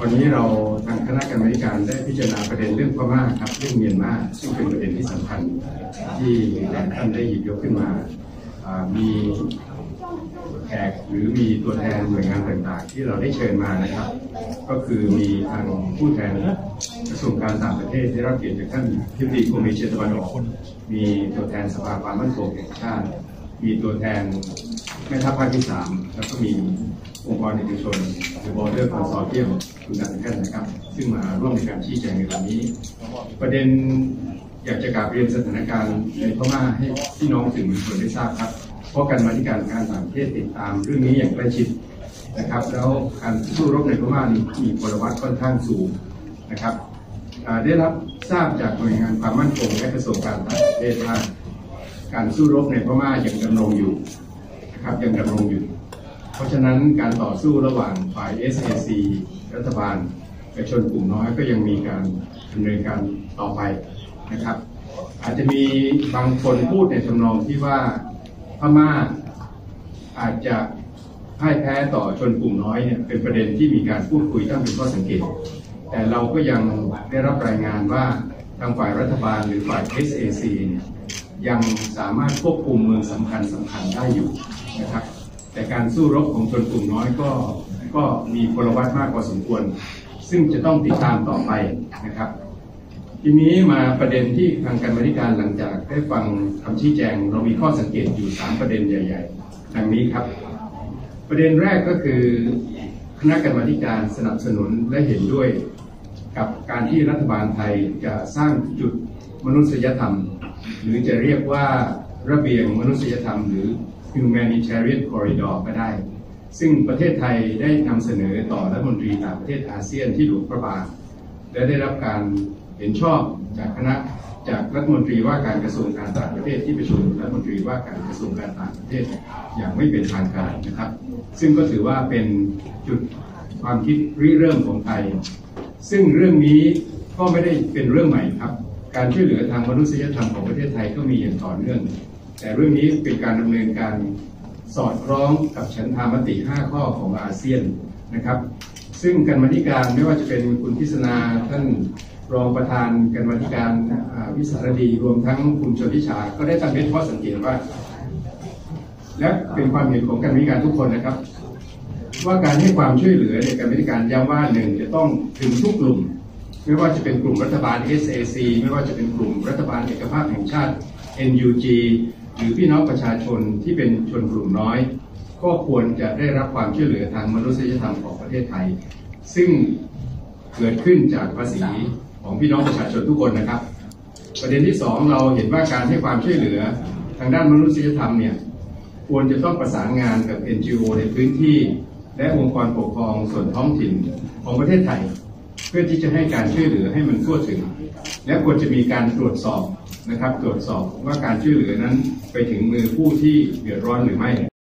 วันนี้เราทางคณะกรรมการได้พิจารณาประเด็นเรื่องพม่าครับเรื่องเมียนมาซึ่งเป็นประเด็นที่สำคัญที่ท่านได้หยิบยกขึ้นมามีแขกหรือมีตัวแทนหน่วยงานต่างๆที่เราได้เชิญมานะครับก็คือมีทางผู้แทนกระทรวงการต่างประเทศได้รับเกียรติจากท่านทิพดีโกมิเชตวันออกมีตัวแทนสภาความมั่นคงแห่งชาติมีตัวแทนแม่ทัพภาคที่3แล้วก็มีองค์กรเอกชนหรือบอร์เดอร์คอนซอร์เทียมทุกท่านนะครับซึ่งมาร่วมในการชี้แจงในวันนี้ประเด็นอยากจะกราบเรียนสถานการณ์ในพม่าให้พี่น้องสื่อมวลชนได้ทราบครับเพราะการมาธิการการต่างประเทศติดตามเรื่องนี้อย่างใกล้ชิดนะครับแล้วการสู้รบในพม่านี้มีพลวัตค่อนข้างสูงนะครับได้รับทราบจากหน่วยงานความมั่นคงและกระทรวงการต่างประเทศว่าการสู้รบในพม่ายังดำรงอยู่นะครับยังดำรงอยู่เพราะฉะนั้นการต่อสู้ระหว่างฝ่าย SAC รัฐบาลเอกชนกลุ่มน้อยก็ยังมีการดำเนินการต่อไปนะครับอาจจะมีบางคนพูดในทำนองที่ว่าพม่าอาจจะพ่ายแพ้ต่อชนกลุ่มน้อยเนี่ยเป็นประเด็นที่มีการพูดคุยตั้งเป็นข้อสังเกตแต่เราก็ยังได้รับรายงานว่าทางฝ่ายรัฐบาลหรือฝ่าย SAC เนี่ยยังสามารถควบคุมเมืองสำคัญได้อยู่นะครับแต่การสู้รบของชนกลุ่มน้อยก็มีพลวัตมากกว่าสมควรซึ่งจะต้องติดตามต่อไปนะครับทีนี้มาประเด็นที่ทางคณะกรรมการหลังจากได้ฟังคำชี้แจงเรามีข้อสังเกตอยู่3ประเด็นใหญ่ๆดังนี้ครับประเด็นแรกก็คือคณะกรรมการสนับสนุนและเห็นด้วยกับการที่รัฐบาลไทยจะสร้างจุดมนุษยธรรมหรือจะเรียกว่าระเบียงมนุษยธรรมหรือ Humanitarian Corridor ก็ได้ซึ่งประเทศไทยได้นำเสนอต่อรัฐมนตรีต่างประเทศอาเซียนที่หลวงพระบางและได้รับการเห็นชอบจากคณะจากรัฐมนตรีว่าการกระทรวงการต่างประเทศที่ประชุมรัฐมนตรีว่าการกระทรวงการต่างประเทศอย่างไม่เป็นทางการนะครับซึ่งก็ถือว่าเป็นจุดความคิดริเริ่มของไทยซึ่งเรื่องนี้ก็ไม่ได้เป็นเรื่องใหม่ครับการช่วยเหลือทางมนุษยธรรมของประเทศไทยก็มีอย่างต่อเนื่องแต่เรื่องนี้เป็นการดำเนินการสอดคล้องกับฉันทามติ5ข้อของอาเซียนนะครับซึ่งคณะกรรมการไม่ว่าจะเป็นคุณพิศนาท่านรองประธานคณะกรรมการวิสารดีรวมทั้งคุณชนทิชาก็ได้ตั้งเป็นข้อสังเกตว่าและเป็นความเห็นของคณะกรรมการทุกคนนะครับว่าการให้ความช่วยเหลือในคณะกรรมการย้ำว่า1จะต้องถึงทุกกลุ่มไม่ว่าจะเป็นกลุ่มรัฐบาล SAC ไม่ว่าจะเป็นกลุ่มรัฐบาลเอกภาพแห่งชาติ NUG หรือพี่น้องประชาชนที่เป็นชนกลุ่มน้อยก็ควรจะได้รับความช่วยเหลือทางมนุษยธรรมของประเทศไทยซึ่งเกิดขึ้นจากภาษีของพี่น้องประชาชนทุกคนนะครับประเด็นที่2เราเห็นว่าการให้ความช่วยเหลือทางด้านมนุษยธรรมเนี่ยควรจะต้องประสานงานกับ NGO ในพื้นที่และองค์กรปกครองส่วนท้องถิ่นของประเทศไทยเพื่อที่จะให้การช่วยเหลือให้มันทั่วถึงและควรจะมีการตรวจสอบนะครับตรวจสอบว่าการช่วยเหลือนั้นไปถึงมือผู้ที่เดือดร้อนหรือไม่